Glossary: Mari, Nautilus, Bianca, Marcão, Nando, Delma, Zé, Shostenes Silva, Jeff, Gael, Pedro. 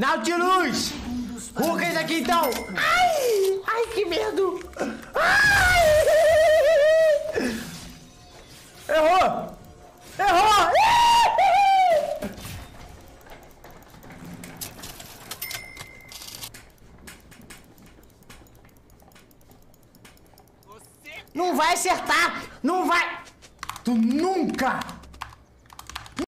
Nautilus! Rugas aqui então! Ai! Ai, que medo! Ai! Errou! Errou! Não vai acertar! Não vai! Tu nunca